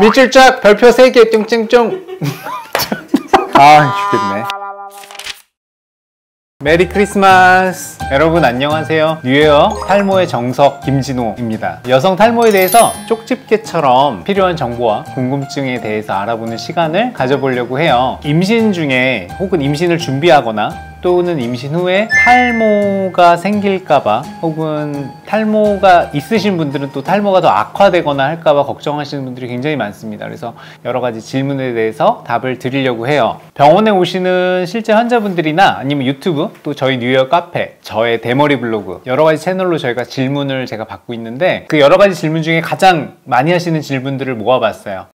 밑줄 쫙 별표 3개 찡찡찡. 아 죽겠네. 메리 크리스마스 여러분, 안녕하세요. 뉴헤어 탈모의 정석 김진호입니다. 여성 탈모에 대해서 쪽집게처럼 필요한 정보와 궁금증에 대해서 알아보는 시간을 가져보려고 해요. 임신 중에 혹은 임신을 준비하거나 또는 임신 후에 탈모가 생길까봐, 혹은 탈모가 있으신 분들은 또 탈모가 더 악화되거나 할까봐 걱정하시는 분들이 굉장히 많습니다. 그래서 여러 가지 질문에 대해서 답을 드리려고 해요. 병원에 오시는 실제 환자분들이나 아니면 유튜브, 또 저희 뉴헤어 카페, 저의 대머리 블로그, 여러 가지 채널로 저희가 질문을 제가 받고 있는데, 그 여러 가지 질문 중에 가장 많이 하시는 질문들을 모아봤어요.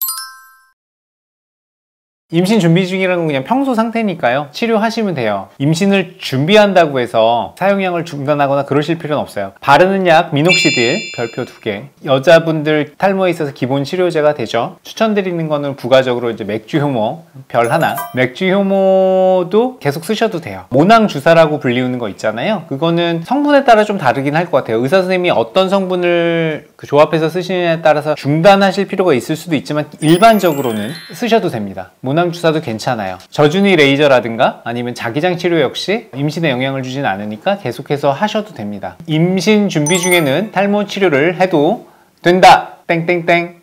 임신 준비 중이라는 건 그냥 평소 상태니까요, 치료하시면 돼요. 임신을 준비한다고 해서 사용량을 중단하거나 그러실 필요는 없어요. 바르는 약 미녹시딜 별표 2개, 여자분들 탈모에 있어서 기본 치료제가 되죠. 추천드리는 거는 부가적으로 이제 맥주효모 별 1, 맥주효모도 계속 쓰셔도 돼요. 모낭 주사라고 불리우는 거 있잖아요. 그거는 성분에 따라 좀 다르긴 할 것 같아요. 의사 선생님이 어떤 성분을 조합해서 쓰시느냐에 따라서 중단하실 필요가 있을 수도 있지만, 일반적으로는 쓰셔도 됩니다. 주사도 괜찮아요. 저준위 레이저라든가 아니면 자기장 치료 역시 임신에 영향을 주진 않으니까 계속해서 하셔도 됩니다. 임신 준비 중에는 탈모 치료를 해도 된다! 땡땡땡.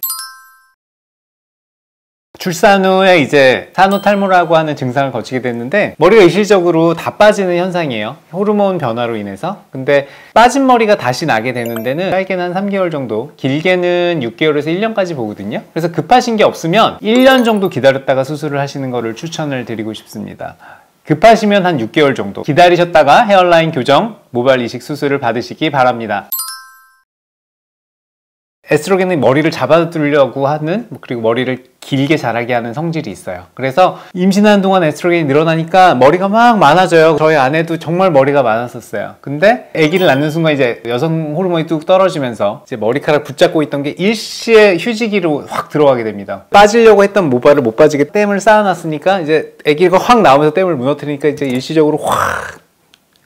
출산 후에 이제 산후탈모라고 하는 증상을 거치게 됐는데, 머리가 일시적으로 다 빠지는 현상이에요. 호르몬 변화로 인해서. 근데 빠진 머리가 다시 나게 되는 데는 짧게는 한 3개월 정도, 길게는 6개월에서 1년까지 보거든요. 그래서 급하신 게 없으면 1년 정도 기다렸다가 수술을 하시는 거를 추천을 드리고 싶습니다. 급하시면 한 6개월 정도 기다리셨다가 헤어라인 교정, 모발 이식 수술을 받으시기 바랍니다. 에스트로겐이 머리를 잡아두려고 하는, 그리고 머리를 길게 자라게 하는 성질이 있어요. 그래서 임신하는 동안 에스트로겐이 늘어나니까 머리가 막 많아져요. 저희 아내도 정말 머리가 많았었어요. 근데 아기를 낳는 순간 이제 여성 호르몬이 뚝 떨어지면서 이제 머리카락 붙잡고 있던 게 일시에 휴지기로 확 들어가게 됩니다. 빠지려고 했던 모발을 못 빠지게 댐을 쌓아놨으니까 이제 아기가 확 나오면서 댐을 무너뜨리니까 이제 일시적으로 확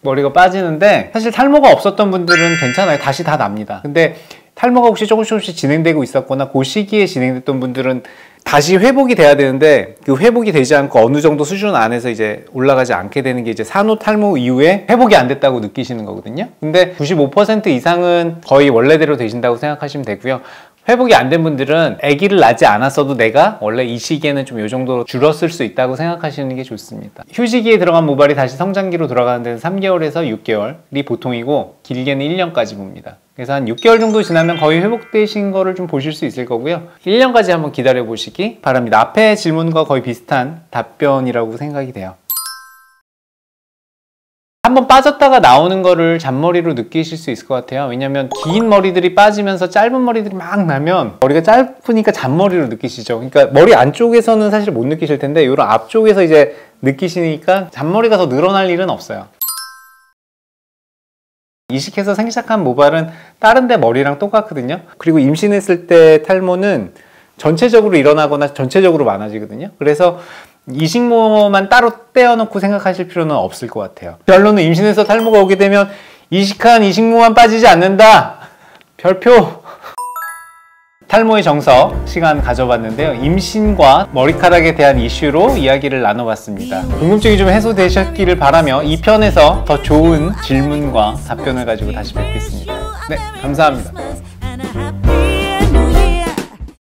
머리가 빠지는데, 사실 탈모가 없었던 분들은 괜찮아요. 다시 다 납니다. 근데 탈모가 혹시 조금씩 진행되고 있었거나 그 시기에 진행됐던 분들은 다시 회복이 돼야 되는데, 그 회복이 되지 않고 어느 정도 수준 안에서 이제 올라가지 않게 되는 게 이제 산후 탈모 이후에 회복이 안 됐다고 느끼시는 거거든요. 근데 95% 이상은 거의 원래대로 되신다고 생각하시면 되고요. 회복이 안 된 분들은 아기를 낳지 않았어도 내가 원래 이 시기에는 좀 이 정도로 줄었을 수 있다고 생각하시는 게 좋습니다. 휴지기에 들어간 모발이 다시 성장기로 돌아가는 데는 3개월에서 6개월이 보통이고, 길게는 1년까지 봅니다. 그래서 한 6개월 정도 지나면 거의 회복되신 거를 좀 보실 수 있을 거고요. 1년까지 한번 기다려 보시기 바랍니다. 앞에 질문과 거의 비슷한 답변이라고 생각이 돼요. 한번 빠졌다가 나오는 거를 잔머리로 느끼실 수 있을 것 같아요. 왜냐면 긴 머리들이 빠지면서 짧은 머리들이 막 나면 머리가 짧으니까 잔머리로 느끼시죠. 그러니까 머리 안쪽에서는 사실 못 느끼실 텐데, 이런 앞쪽에서 이제 느끼시니까 잔머리가 더 늘어날 일은 없어요. 이식해서 생착한 모발은 다른 데 머리랑 똑같거든요. 그리고 임신했을 때 탈모는 전체적으로 일어나거나 전체적으로 많아지거든요. 그래서 이식모만 따로 떼어놓고 생각하실 필요는 없을 것 같아요. 결론은 임신해서 탈모가 오게 되면 이식한 이식모만 빠지지 않는다! 별표! 탈모의 정석 시간 가져봤는데요. 임신과 머리카락에 대한 이슈로 이야기를 나눠봤습니다. 궁금증이 좀 해소되셨기를 바라며, 2편에서 더 좋은 질문과 답변을 가지고 다시 뵙겠습니다. 네, 감사합니다.